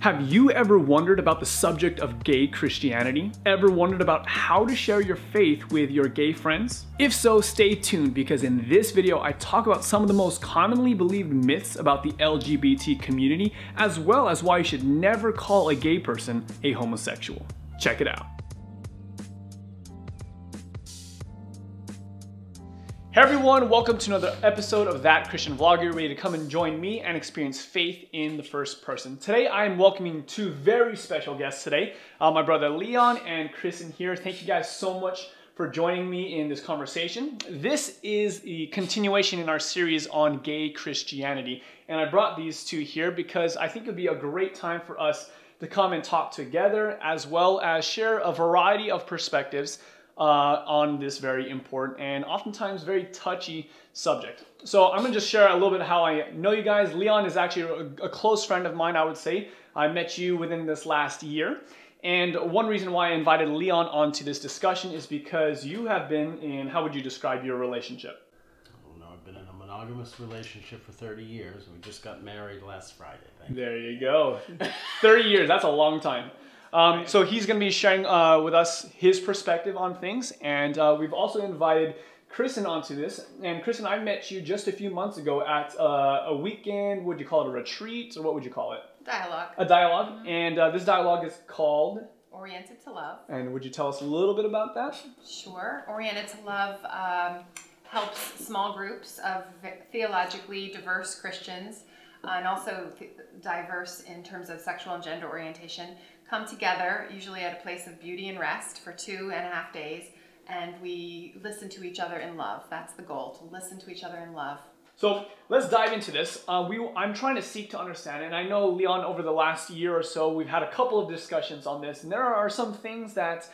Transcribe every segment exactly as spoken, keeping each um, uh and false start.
Have you ever wondered about the subject of gay Christianity? Ever wondered about how to share your faith with your gay friends? If so, stay tuned because in this video I talk about some of the most commonly believed myths about the L G B T community, as well as why you should never call a gay person a homosexual. Check it out. Hey everyone, welcome to another episode of That Christian Vlogger, ready to come and join me and experience faith in the first person. Today I am welcoming two very special guests today, uh, my brother Leon and Kristen here. Thank you guys so much for joining me in this conversation. This is the continuation in our series on gay Christianity, and I brought these two here because I think it would be a great time for us to come and talk together as well as share a variety of perspectives Uh, on this very important and oftentimes very touchy subject. So I'm gonna just share a little bit how I know you guys. Leon is actually a, a close friend of mine, I would say. I met you within this last year. And one reason why I invited Leon onto this discussion is because you have been in, how would you describe your relationship? Well, no, I've been in a monogamous relationship for thirty years. We just got married last Friday. Thank there you go. thirty years, that's a long time. Um, so he's going to be sharing uh, with us his perspective on things, and uh, we've also invited Kristen onto this. And Kristen, I met you just a few months ago at uh, a weekend, would you call it a retreat, or what would you call it? Dialogue. A dialogue, mm-hmm. and uh, this dialogue is called? Oriented to Love. And would you tell us a little bit about that? Sure. Oriented to Love um, helps small groups of theologically diverse Christians, uh, and also th diverse in terms of sexual and gender orientation, come together, usually at a place of beauty and rest for two and a half days, and we listen to each other in love. That's the goal, to listen to each other in love. So let's dive into this. Uh, we, I'm trying to seek to understand, and I know, Leon, over the last year or so, we've had a couple of discussions on this, and there are some things that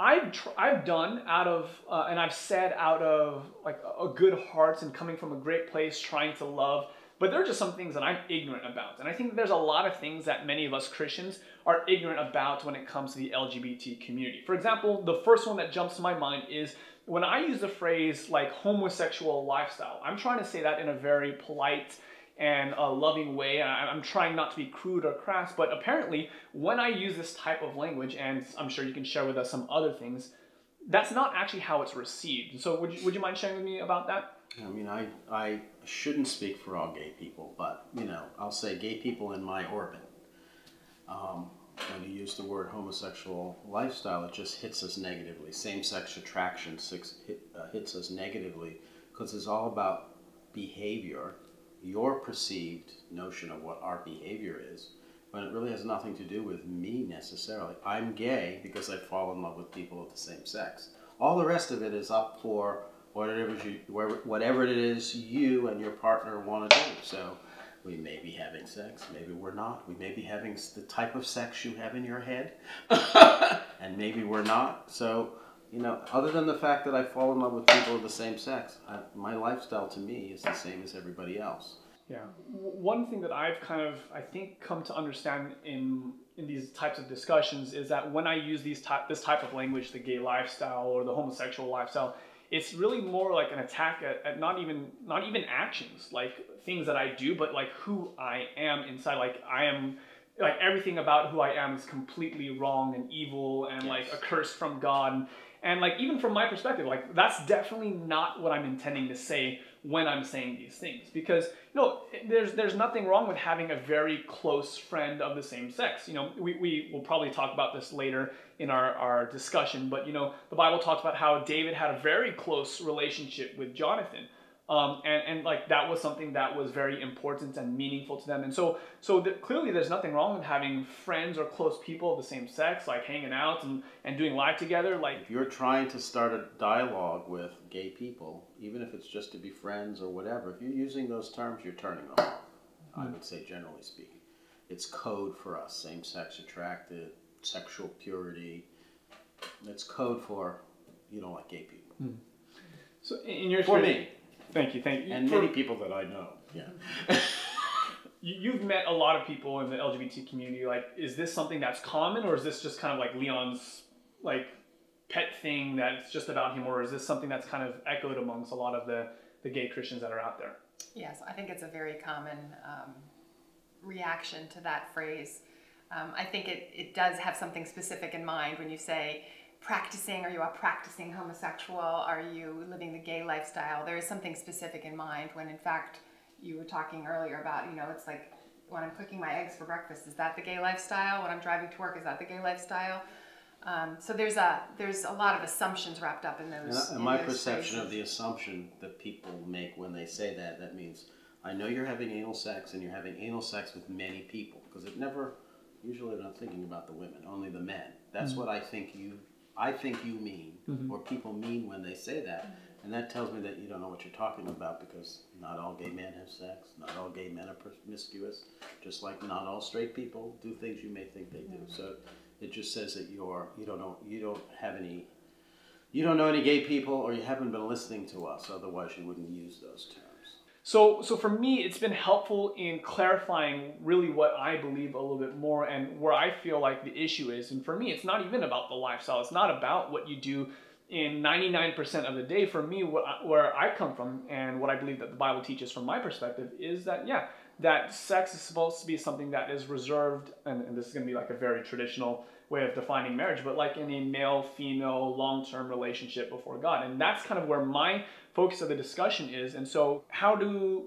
I've, tr I've done out of, uh, and I've said out of like a good heart and coming from a great place, trying to love. But there are just some things that I'm ignorant about. And I think there's a lot of things that many of us Christians are ignorant about when it comes to the L G B T community. For example, the first one that jumps to my mind is when I use the phrase like homosexual lifestyle, I'm trying to say that in a very polite and a loving way. I'm trying not to be crude or crass, but apparently when I use this type of language, and I'm sure you can share with us some other things, that's not actually how it's received. So would you, would you mind sharing with me about that? I mean, I, I shouldn't speak for all gay people, but, you know, I'll say gay people in my orbit. Um, when you use the word homosexual lifestyle, it just hits us negatively. Same-sex attraction six, hit, uh, hits us negatively because it's all about behavior, your perceived notion of what our behavior is, when it really has nothing to do with me necessarily. I'm gay because I fall in love with people of the same sex. All the rest of it is up for whatever you, whatever it is you and your partner want to do. So we may be having sex, maybe we're not. We may be having the type of sex you have in your head, and maybe we're not. So, you know, other than the fact that I fall in love with people of the same sex, I, my lifestyle to me is the same as everybody else. Yeah. One thing that I've kind of, I think, come to understand in in these types of discussions is that when I use these type, this type of language, the gay lifestyle or the homosexual lifestyle, it's really more like an attack at, at not even not even actions, like things that I do, but like who I am inside. Like I am, like everything about who I am is completely wrong and evil and yes. like a curse from God. And, and like even from my perspective, like that's definitely not what I'm intending to say when I'm saying these things. Because you know, there's there's nothing wrong with having a very close friend of the same sex. You know, we, we will probably talk about this later in our, our discussion, but you know, the Bible talks about how David had a very close relationship with Jonathan. Um, and, and like that was something that was very important and meaningful to them. And so so th clearly there's nothing wrong with having friends or close people of the same sex, like hanging out and, and doing life together. Like if you're trying to start a dialogue with gay people, even if it's just to be friends or whatever, if you're using those terms, you're turning them off. Mm-hmm. I would say generally speaking. It's code for us, same-sex attracted, sexual purity. It's code for you don't like gay people. Mm-hmm. So in your for me. Thank you, thank you. And many people that I know, yeah. You've met a lot of people in the L G B T community. Like, is this something that's common, or is this just kind of like Leon's like pet thing that's just about him, or is this something that's kind of echoed amongst a lot of the, the gay Christians that are out there? Yes, I think it's a very common um, reaction to that phrase. Um, I think it, it does have something specific in mind when you say practicing, or you are practicing homosexual, are you living the gay lifestyle? There is something specific in mind when, in fact, you were talking earlier about, you know, it's like when I'm cooking my eggs for breakfast, is that the gay lifestyle? When I'm driving to work, is that the gay lifestyle? Um, so there's a there's a lot of assumptions wrapped up in those. And in my those perception spaces. Of the assumption that people make when they say that, that means I know you're having anal sex and you're having anal sex with many people, because it never, usually they're not thinking about the women, only the men. That's mm-hmm. what I think you I think you mean, mm-hmm. or people mean when they say that, mm-hmm. and that tells me that you don't know what you're talking about, because not all gay men have sex, not all gay men are promiscuous, just like not all straight people do things you may think they do. Mm-hmm. So. It just says that you're, you don't know, you don't have any, you don't know any gay people, or you haven't been listening to us. Otherwise, you wouldn't use those terms. So, so for me, it's been helpful in clarifying really what I believe a little bit more and where I feel like the issue is. And for me, it's not even about the lifestyle. It's not about what you do in ninety-nine percent of the day. For me, what I, where I come from and what I believe that the Bible teaches from my perspective is that, yeah, that sex is supposed to be something that is reserved, and, and this is going to be like a very traditional way of defining marriage, but like in a male-female long-term relationship before God. And that's kind of where my focus of the discussion is. And so how do,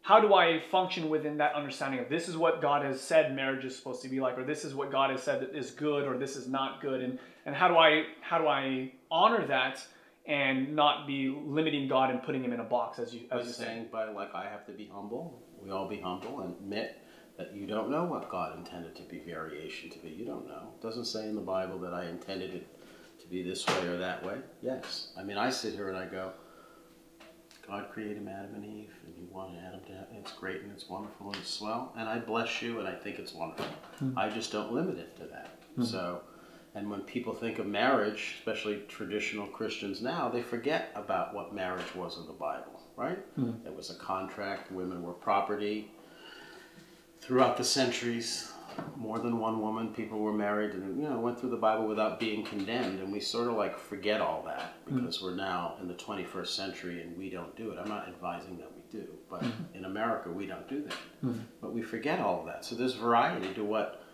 how do I function within that understanding of this is what God has said marriage is supposed to be like, or this is what God has said that is good, or this is not good, and, and how do I, how do I honor that and not be limiting God and putting him in a box, as you as you're saying? By like, I have to be humble. We all be humble and admit that you don't know what God intended to be variation to be. You don't know. It doesn't say in the Bible that I intended it to be this way or that way. Yes. I mean, I sit here and I go, God created Adam and Eve, and he wanted Adam to have, it's great and it's wonderful and it's swell, and I bless you and I think it's wonderful. Mm-hmm. I just don't limit it to that. Mm-hmm. So, and when people think of marriage, especially traditional Christians now, they forget about what marriage was in the Bible, right? Mm-hmm. It was a contract. Women were property. Throughout the centuries, more than one woman, people were married and, you know, went through the Bible without being condemned. And we sort of like forget all that because mm-hmm. we're now in the twenty-first century and we don't do it. I'm not advising that we do, but mm-hmm. in America, we don't do that. Mm-hmm. But we forget all of that. So there's variety to what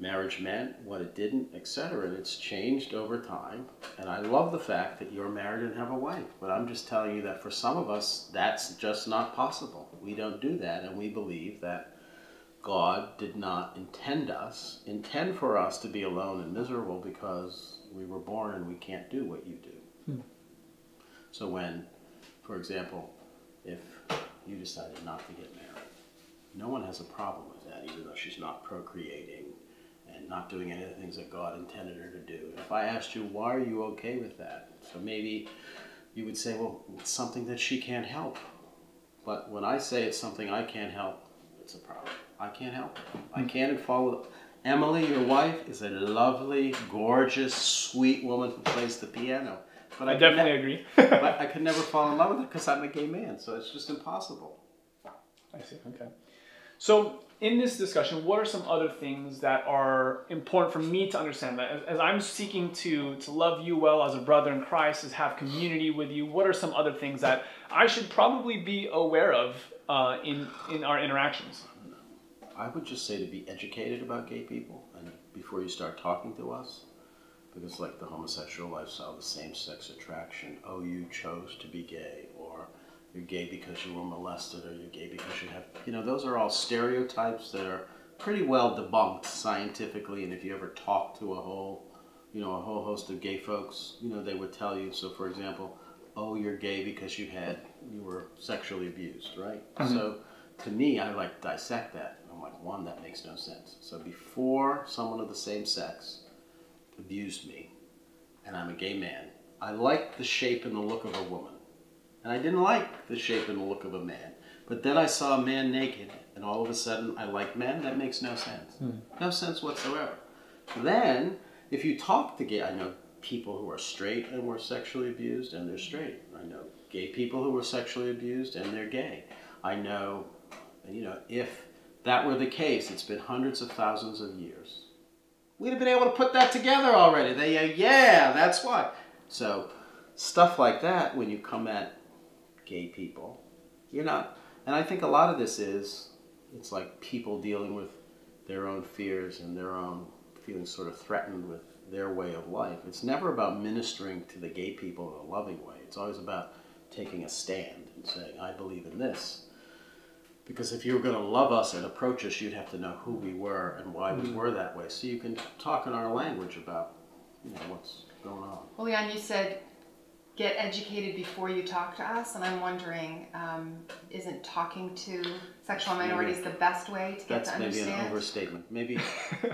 marriage meant, what it didn't, et cetera. And it's changed over time. And I love the fact that you're married and have a wife. But I'm just telling you that for some of us, that's just not possible. We don't do that. And we believe that God did not intend us, intend for us to be alone and miserable because we were born and we can't do what you do. Hmm. So when, for example, if you decided not to get married, no one has a problem with that, even though she's not procreating and not doing any of the things that God intended her to do. If I asked you, why are you okay with that? So maybe you would say, well, it's something that she can't help. But when I say it's something I can't help, it's a problem. I can't help it. I can't follow. Emily, your wife, is a lovely, gorgeous, sweet woman who plays the piano. But I, I definitely agree. But I could never fall in love with her because I'm a gay man, so it's just impossible. I see, okay. So in this discussion, what are some other things that are important for me to understand? That as I'm seeking to, to love you well as a brother in Christ, as have community with you, what are some other things that I should probably be aware of uh, in, in our interactions? I would just say to be educated about gay people and before you start talking to us, because like the homosexual lifestyle, the same-sex attraction, oh, you chose to be gay, or you're gay because you were molested, or you're gay because you have, you know, those are all stereotypes that are pretty well debunked scientifically. And if you ever talk to a whole, you know, a whole host of gay folks, you know, they would tell you. So for example, oh, you're gay because you had, you were sexually abused, right? Mm-hmm. So to me, I like dissect that. I'm like, one, that makes no sense. So before someone of the same sex abused me and I'm a gay man, I liked the shape and the look of a woman. And I didn't like the shape and the look of a man. But then I saw a man naked, and all of a sudden, I like men. That makes no sense. Mm. No sense whatsoever. Then, if you talk to gay, I know people who are straight and were sexually abused, and they're straight. I know gay people who were sexually abused, and they're gay. I know, you know, if that were the case, it's been hundreds of thousands of years. We'd have been able to put that together already. They, uh, yeah, that's why. So, stuff like that, when you come at gay people, you're not, and I think a lot of this is, it's like people dealing with their own fears and their own feeling sort of threatened with their way of life. It's never about ministering to the gay people in a loving way. It's always about taking a stand and saying, I believe in this. Because if you were going to love us and approach us, you'd have to know who we were and why we were that way. So you can talk in our language about, you know, what's going on. Well, Leon, you said get educated before you talk to us. And I'm wondering, um, isn't talking to sexual minorities maybe the best way to get to understand? That's maybe an overstatement. Maybe,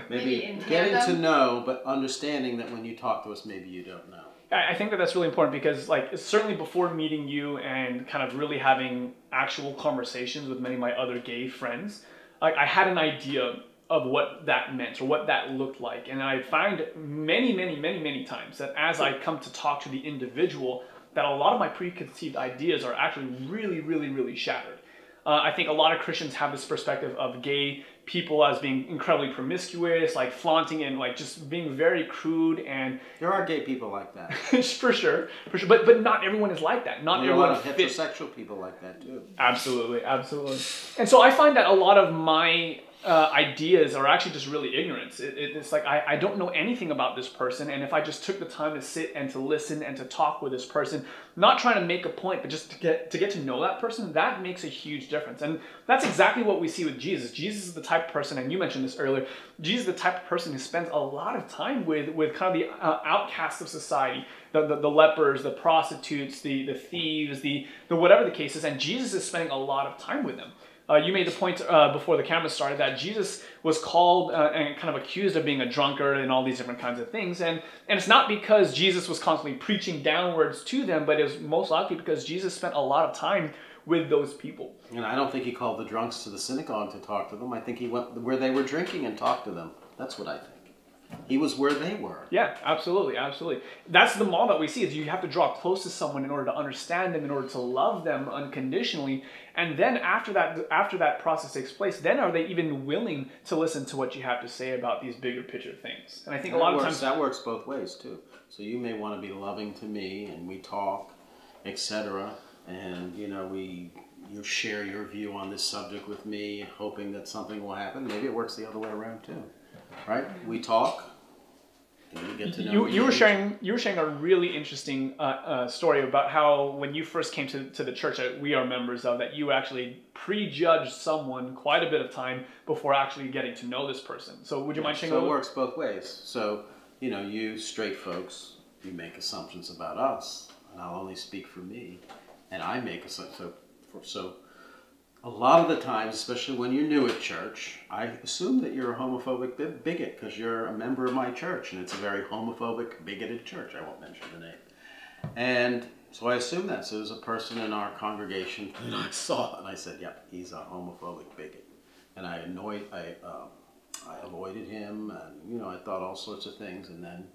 maybe, maybe getting to know, but understanding that when you talk to us, maybe you don't know. I think that that's really important because, like, certainly before meeting you and kind of really having actual conversations with many of my other gay friends, like, I had an idea of what that meant or what that looked like. And I find many, many, many, many times that as I come to talk to the individual, that a lot of my preconceived ideas are actually really, really, really shattered. Uh, I think a lot of Christians have this perspective of gay people as being incredibly promiscuous, like flaunting and like just being very crude, and there are gay people like that for sure, for sure. But but not everyone is like that. Not everyone. A lot of heterosexual people like that too. Absolutely, absolutely. And so I find that a lot of my uh, ideas are actually just really ignorance. It, it, it's like I I don't know anything about this person, and if I just took the time to sit and to listen and to talk with this person, not trying to make a point, but just to get to get to know that person, that makes a huge difference. And that's exactly what we see with Jesus. Jesus is the type Type of person, and you mentioned this earlier, Jesus is the type of person who spends a lot of time with with kind of the uh, outcasts of society, the, the the lepers, the prostitutes, the the thieves, the the whatever the case is, and Jesus is spending a lot of time with them. Uh, you made the point uh, before the camera started that Jesus was called uh, and kind of accused of being a drunkard and all these different kinds of things, and and it's not because Jesus was constantly preaching downwards to them, but it was most likely because Jesus spent a lot of time with those people. And I don't think he called the drunks to the synagogue to talk to them. I think he went where they were drinking and talked to them. That's what I think. He was where they were. Yeah, absolutely, absolutely. That's the model that we see, is you have to draw close to someone in order to understand them, in order to love them unconditionally. And then after that, after that process takes place, then are they even willing to listen to what you have to say about these bigger picture things? And I think a lot of times that works both ways too. So you may want to be loving to me and we talk, et cetera. And, you know, we, you share your view on this subject with me, hoping that something will happen. Maybe it works the other way around too, right? We talk, and we get to know you. You were sharing, you were sharing a really interesting uh, uh, story about how when you first came to, to the church that we are members of, that you actually prejudged someone quite a bit of time before actually getting to know this person. So would you yeah, mind sharing? So it works both ways. So, you know, you straight folks, you make assumptions about us, and I'll only speak for me. And I make a so so a lot of the times, especially when you're new at church, I assume that you're a homophobic bigot because you're a member of my church, and it's a very homophobic, bigoted church. I won't mention the name. And so I assume that. So there's a person in our congregation that I saw, and I said, "Yep, he's a homophobic bigot," and I annoyed, I, um, I avoided him, and you know, I thought all sorts of things, and then.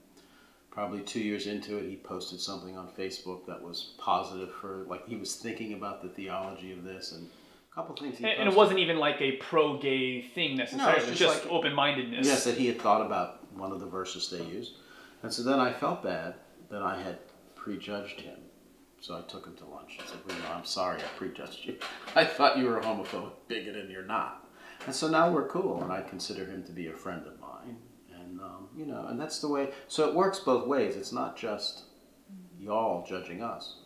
Probably two years into it, he posted something on Facebook that was positive for, like, he was thinking about the theology of this and a couple things he posted. And it wasn't even like a pro-gay thing necessarily, no, it was just, just like open-mindedness. Yes, that he had thought about one of the verses they used. And so then I felt bad that I had prejudged him. So I took him to lunch and said, well, no, I'm sorry I prejudged you. I thought you were a homophobic bigot and you're not. And so now we're cool, and I consider him to be a friend of mine. Um, you know, and that's the way, so it works both ways. It's not just y'all judging us.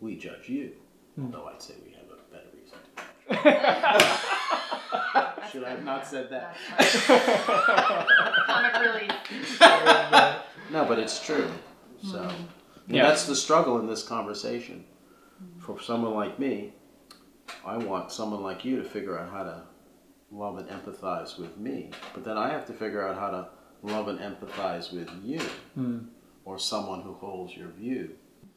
We judge you. Mm. Though I'd say we have a better reason to judge. Should I have not said that? Comic relief. No, but it's true. So mm. yeah. That's the struggle in this conversation. Mm. For someone like me, I want someone like you to figure out how to love and empathize with me. But then I have to figure out how to love and empathize with you, mm. or someone who holds your view.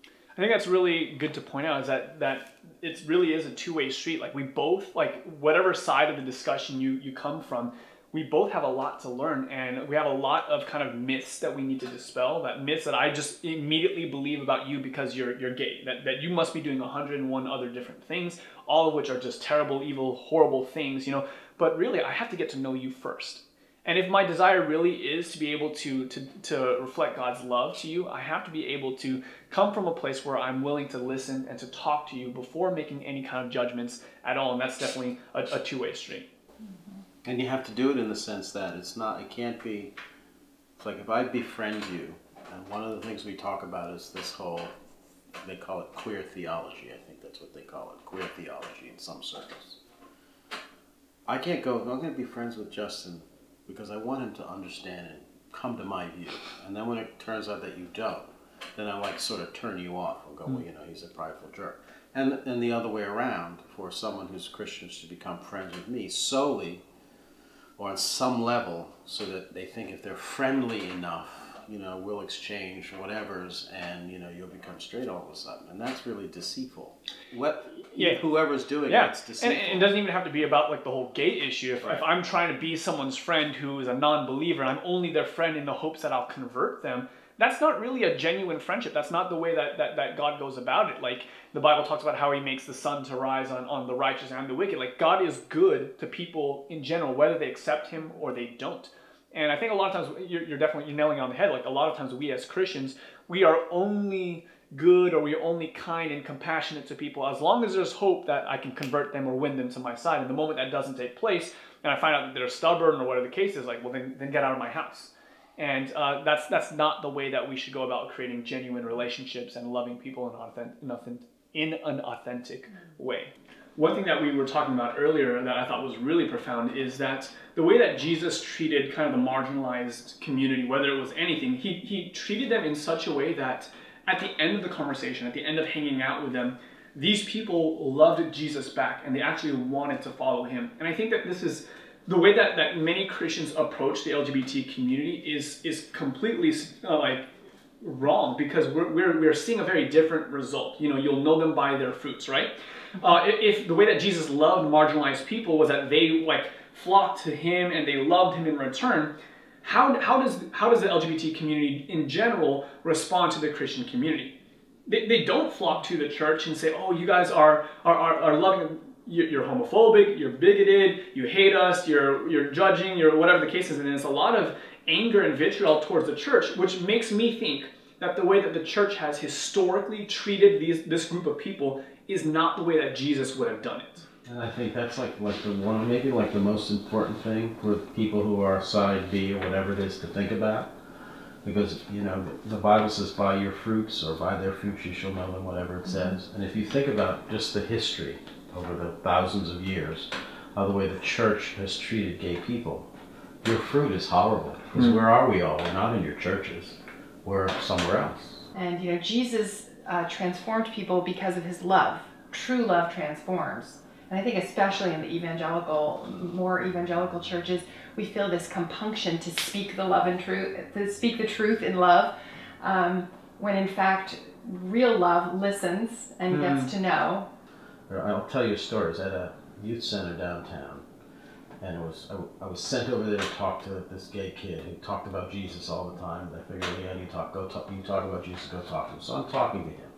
I think that's really good to point out, is that that it really is a two-way street. Like we both, like whatever side of the discussion you you come from, we both have a lot to learn, and we have a lot of kind of myths that we need to dispel. That myths that I just immediately believe about you because you're you're gay. That that you must be doing a hundred and one other different things, all of which are just terrible, evil, horrible things, you know. But really, I have to get to know you first. And if my desire really is to be able to, to, to reflect God's love to you, I have to be able to come from a place where I'm willing to listen and to talk to you before making any kind of judgments at all. And that's definitely a, a two-way street. Mm-hmm. And you have to do it in the sense that it's not, it can't be, it's like if I befriend you, and one of the things we talk about is this whole, they call it queer theology, I think that's what they call it, queer theology in some circles. I can't go, I'm going to be friends with Justin because I want him to understand and come to my view. And then when it turns out that you don't, then I like sort of turn you off and go, well, you know, he's a prideful jerk. And, and the other way around, for someone who's Christian to become friends with me solely or on some level so that they think if they're friendly enough, you know, we'll exchange whatevers and, you know, you'll become straight all of a sudden. And that's really deceitful. What, yeah. Whoever's doing yeah. it's deceitful. And, and it doesn't even have to be about, like, the whole gay issue. If, right. if I'm trying to be someone's friend who is a non-believer and I'm only their friend in the hopes that I'll convert them, that's not really a genuine friendship. That's not the way that, that, that God goes about it. Like, the Bible talks about how he makes the sun to rise on, on the righteous and the wicked. Like, God is good to people in general, whether they accept him or they don't. And I think a lot of times, you're, you're definitely you're nailing it on the head. Like, a lot of times we as Christians, we are only good or we are only kind and compassionate to people as long as there's hope that I can convert them or win them to my side. And the moment that doesn't take place, and I find out that they're stubborn or whatever the case is, like, well, then, then get out of my house. And uh, that's that's not the way that we should go about creating genuine relationships and loving people in, authentic, in, authentic, in an authentic way. One thing that we were talking about earlier that I thought was really profound is that the way that Jesus treated kind of the marginalized community, whether it was anything, he, he treated them in such a way that at the end of the conversation, at the end of hanging out with them, these people loved Jesus back and they actually wanted to follow him. And I think that this is the way that, that many Christians approach the L G B T community is, is completely uh, like wrong, because we're, we're, we're seeing a very different result. You know, you'll know them by their fruits, right? Uh, if, if the way that Jesus loved marginalized people was that they like flocked to him and they loved him in return, how, how, does, how does the L G B T community in general respond to the Christian community? They, they don't flock to the church and say, oh, you guys are, are, are, are loving... You're homophobic, you're bigoted, you hate us, you're, you're judging, you're whatever the case is. And it's a lot of anger and vitriol towards the church, which makes me think that the way that the church has historically treated these, this group of people is not the way that Jesus would have done it. And I think that's like, like the one, maybe like the most important thing for people who are side B or whatever it is to think about. Because, you know, the Bible says, by your fruits or by their fruits you shall know them, whatever it says. And if you think about just the history over the thousands of years of the way the church has treated gay people, your fruit is horrible. Because mm. where are we all? We're not in your churches. We're somewhere else. And, you know, Jesus uh, transformed people because of his love. True love transforms. And I think especially in the evangelical, more evangelical churches, we feel this compunction to speak the love and truth, to speak the truth in love, um, when in fact real love listens and mm. gets to know. I'll tell you a story. I was at a youth center downtown, and it was I, I was sent over there to talk to this gay kid who talked about Jesus all the time. And I figured, yeah, you talk, go talk, you talk about Jesus, go talk to him. So I'm talking to him,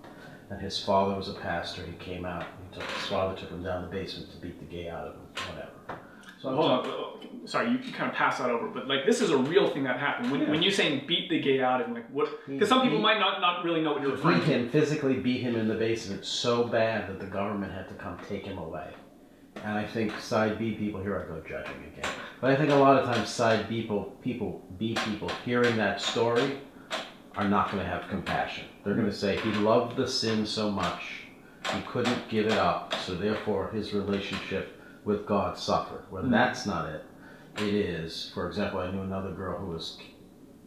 and his father was a pastor. He came out. He took, his father took him down the basement to beat the gay out of him, whatever. So I'm Hold on. Oh, sorry, you kind of passed that over, but like this is a real thing that happened. When, yeah. when you're saying beat the gay out of him, like what? Because some people he, might not not really know what you're referring to. Beat him, physically beat him in the basement so bad that the government had to come take him away. And I think side B people, here I go judging again. But I think a lot of times side B people, people B people hearing that story are not going to have compassion. They're going to say he loved the sin so much he couldn't give it up, so therefore his relationship with God suffered. Well, mm-hmm. that's not it. It is, for example, I knew another girl who was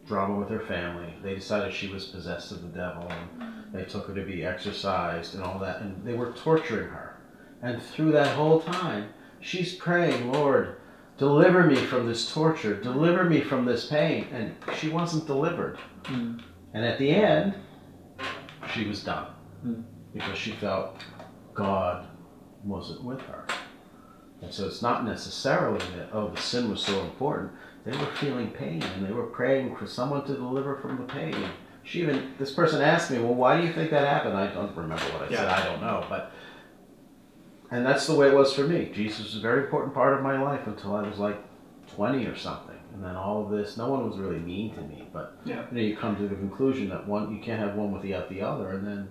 drama with her family. They decided she was possessed of the devil, and they took her to be exorcised and all that, and they were torturing her. And through that whole time, she's praying, Lord, deliver me from this torture, deliver me from this pain, and she wasn't delivered. Mm-hmm. And at the end, she was done, mm-hmm. because she felt God wasn't with her. And so it's not necessarily that, oh, the sin was so important. They were feeling pain, and they were praying for someone to deliver from the pain. She even, this person asked me, well, why do you think that happened? I don't remember what I yeah. said. I don't know. But, and that's the way it was for me. Jesus was a very important part of my life until I was like twenty or something. And then all of this, no one was really mean to me. But yeah. you know, you come to the conclusion that one, you can't have one without the other. And then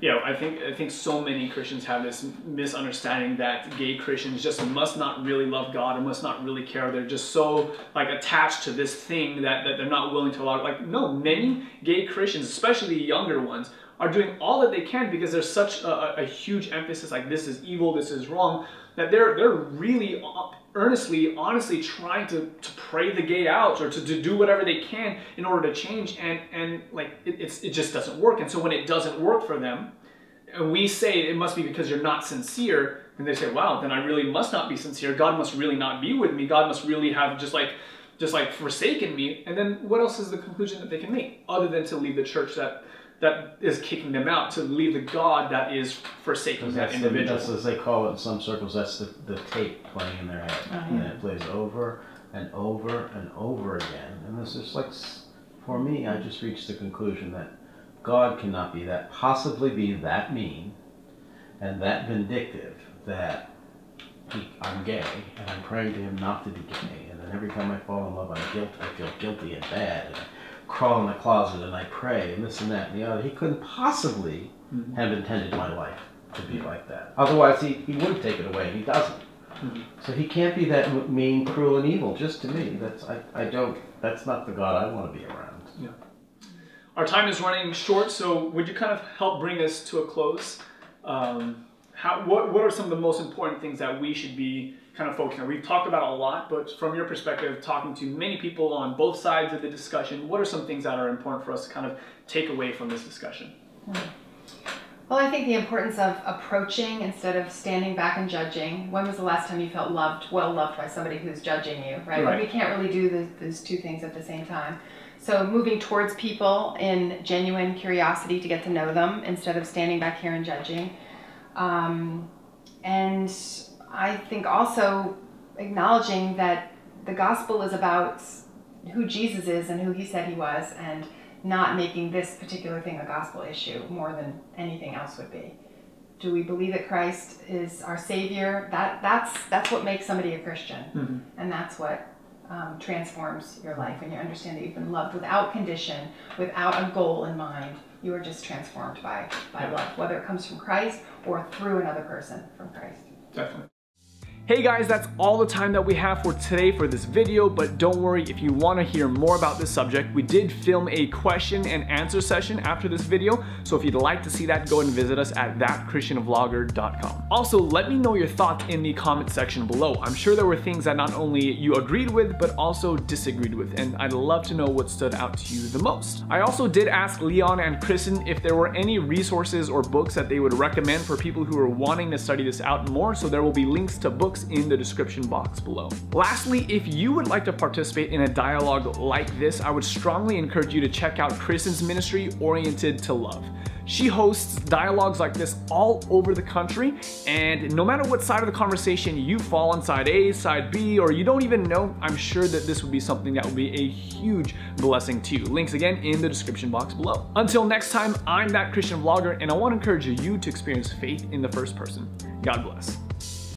You know, I think I think so many Christians have this misunderstanding that gay Christians just must not really love God and must not really care. They're just so like attached to this thing that, that they're not willing to allow it. Like, no, many gay Christians, especially younger ones, are doing all that they can because there's such a, a huge emphasis like this is evil, this is wrong, that they're they're really earnestly, honestly trying to, to pray the gay out or to, to do whatever they can in order to change, and, and like it, it's, it just doesn't work. And so when it doesn't work for them, and we say it must be because you're not sincere, and they say, wow, then I really must not be sincere. God must really not be with me. God must really have just like, just like forsaken me. And then what else is the conclusion that they can make other than to leave the church that that is kicking them out, to leave the God that is forsaking that individual. The, that's, as they call it in some circles, that's the, the tape playing in their head. Mm-hmm. And it plays over and over and over again. And this is like, for me, I just reached the conclusion that God cannot be that, possibly be that mean and that vindictive that he, I'm gay and I'm praying to him not to be gay. And then every time I fall in love, I'm guilt, I feel guilty and bad. And crawl in the closet and I pray and this and that and the other. He couldn't possibly mm-hmm. have intended my life to be like that. Otherwise, he, he would take it away, and he doesn't. Mm-hmm. So he can't be that mean, cruel, and evil. Just to me, that's I, I don't. That's not the God I want to be around. Yeah. Our time is running short, so would you kind of help bring us to a close? Um, how, what, what are some of the most important things that we should be kind of focusing on? We've talked about a lot, but from your perspective, talking to many people on both sides of the discussion, what are some things that are important for us to kind of take away from this discussion? Well, I think the importance of approaching instead of standing back and judging. When was the last time you felt loved, well loved by somebody who's judging you, right? right. We can't really do the, those two things at the same time. So moving towards people in genuine curiosity to get to know them instead of standing back here and judging. Um, and I think also acknowledging that the gospel is about who Jesus is and who he said he was, and not making this particular thing a gospel issue more than anything else would be. Do we believe that Christ is our Savior? That, that's, that's what makes somebody a Christian, mm-hmm. and that's what um, transforms your life. When you understand that you've been loved without condition, without a goal in mind, you are just transformed by, by yeah. love, whether it comes from Christ or through another person from Christ. Definitely. Hey guys, that's all the time that we have for today for this video, but don't worry, if you want to hear more about this subject, we did film a question and answer session after this video, so if you'd like to see that, go and visit us at that christian vlogger dot com. Also, let me know your thoughts in the comment section below. I'm sure there were things that not only you agreed with, but also disagreed with, and I'd love to know what stood out to you the most. I also did ask Leon and Kristen if there were any resources or books that they would recommend for people who are wanting to study this out more, so there will be links to books in the description box below. Lastly, if you would like to participate in a dialogue like this, I would strongly encourage you to check out Kristen's ministry, Oriented to Love. She hosts dialogues like this all over the country, and no matter what side of the conversation you fall on, side A, side B, or you don't even know, I'm sure that this would be something that would be a huge blessing to you. Links again in the description box below. Until next time, I'm That Christian Vlogger, and I want to encourage you to experience faith in the first person. God bless.